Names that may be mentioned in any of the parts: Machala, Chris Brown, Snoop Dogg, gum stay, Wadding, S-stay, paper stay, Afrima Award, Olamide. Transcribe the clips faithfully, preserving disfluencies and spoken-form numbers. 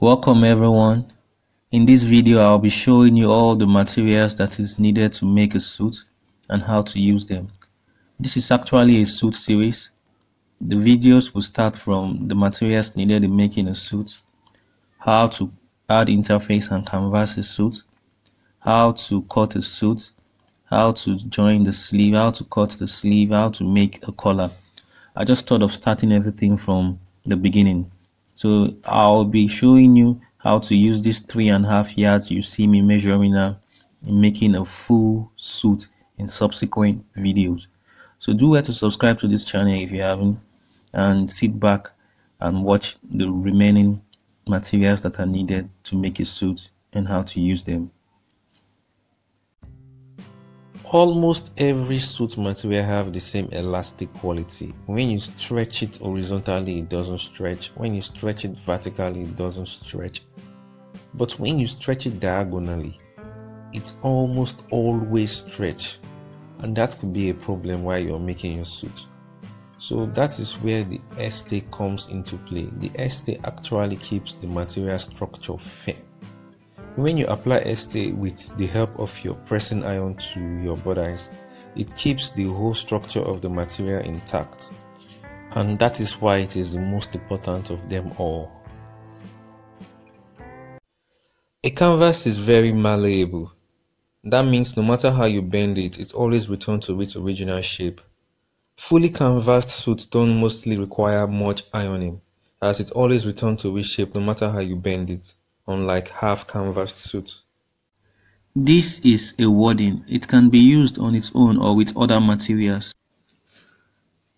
Welcome everyone. In this video I'll be showing you all the materials that is needed to make a suit and how to use them. This is actually a suit series. The videos will start from the materials needed in making a suit, how to add interface and canvas a suit, how to cut a suit, how to join the sleeve, how to cut the sleeve, how to make a collar. I just thought of starting everything from the beginning. So I'll be showing you how to use these three and a half yards you see me measuring now in making a full suit in subsequent videos. So do where to subscribe to this channel if you haven't, and sit back and watch the remaining materials that are needed to make a suit and how to use them. Almost every suit material have the same elastic quality. When you stretch it horizontally, it doesn't stretch. When you stretch it vertically, it doesn't stretch. But when you stretch it diagonally, it almost always stretch, and that could be a problem while you're making your suit. So that is where the S-stay comes into play. The S-stay actually keeps the material structure firm. When you apply S-stay with the help of your pressing iron to your bodies, it keeps the whole structure of the material intact, and that is why it is the most important of them all. A canvas is very malleable. That means no matter how you bend it, it always returns to its original shape. Fully canvassed suits don't mostly require much ironing, as it always returns to its shape no matter how you bend it, unlike half canvas suits. This is a wadding. It can be used on its own or with other materials.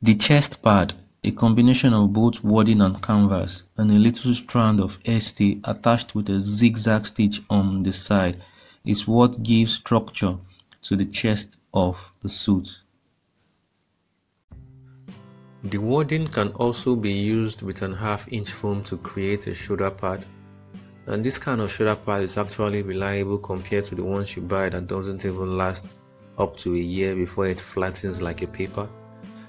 The chest pad, a combination of both wadding and canvas, and a little strand of S-stay attached with a zigzag stitch on the side, is what gives structure to the chest of the suit. The wadding can also be used with an half inch foam to create a shoulder pad. And this kind of shoulder pad is actually reliable compared to the ones you buy that doesn't even last up to a year before it flattens like a paper.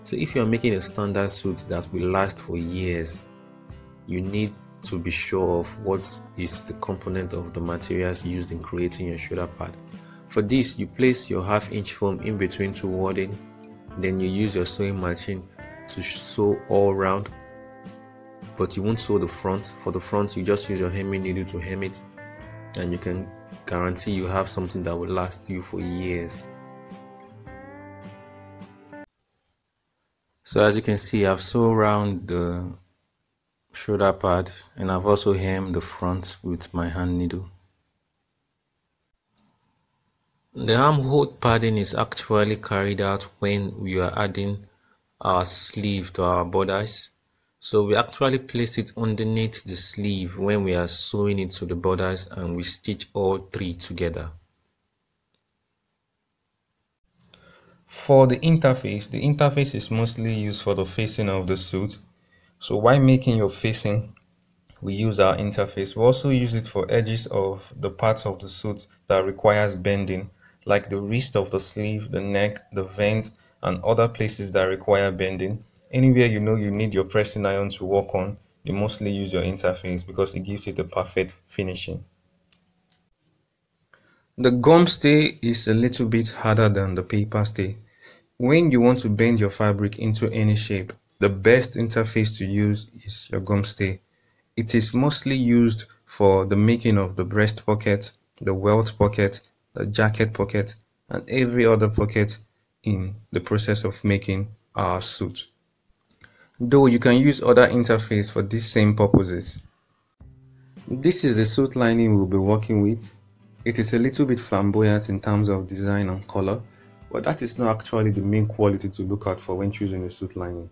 So if you are making a standard suit that will last for years, you need to be sure of what is the component of the materials used in creating your shoulder pad. For this, you place your half inch foam in between two wadding, then you use your sewing machine to sew all round. But you won't sew the front. For the front, you just use your hemming needle to hem it, and you can guarantee you have something that will last you for years. So as you can see, I've sewn around the shoulder pad, and I've also hemmed the front with my hand needle. The armhole padding is actually carried out when we are adding our sleeve to our bodice. So we actually place it underneath the sleeve when we are sewing it to the borders, and we stitch all three together. For the interface, the interface is mostly used for the facing of the suit. So while making your facing, we use our interface. We also use it for edges of the parts of the suit that requires bending, like the wrist of the sleeve, the neck, the vent, and other places that require bending. Anywhere you know you need your pressing iron to work on, you mostly use your interface because it gives it a perfect finishing. The gum stay is a little bit harder than the paper stay. When you want to bend your fabric into any shape, the best interface to use is your gum stay. It is mostly used for the making of the breast pocket, the welt pocket, the jacket pocket, and every other pocket in the process of making our suit. Though you can use other interface for these same purposes. This is the suit lining we'll be working with. It is a little bit flamboyant in terms of design and color, but that is not actually the main quality to look out for when choosing a suit lining.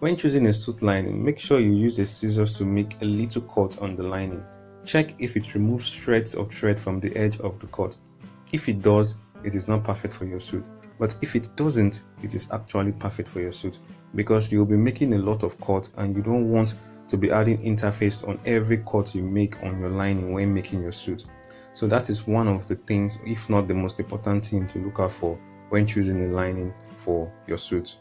When choosing a suit lining, make sure you use a scissors to make a little cut on the lining. Check if it removes shreds of thread from the edge of the cut. If it does, it is not perfect for your suit. But if it doesn't, it is actually perfect for your suit, because you'll be making a lot of cuts and you don't want to be adding interface on every cut you make on your lining when making your suit. So that is one of the things, if not the most important thing to look out for when choosing a lining for your suit.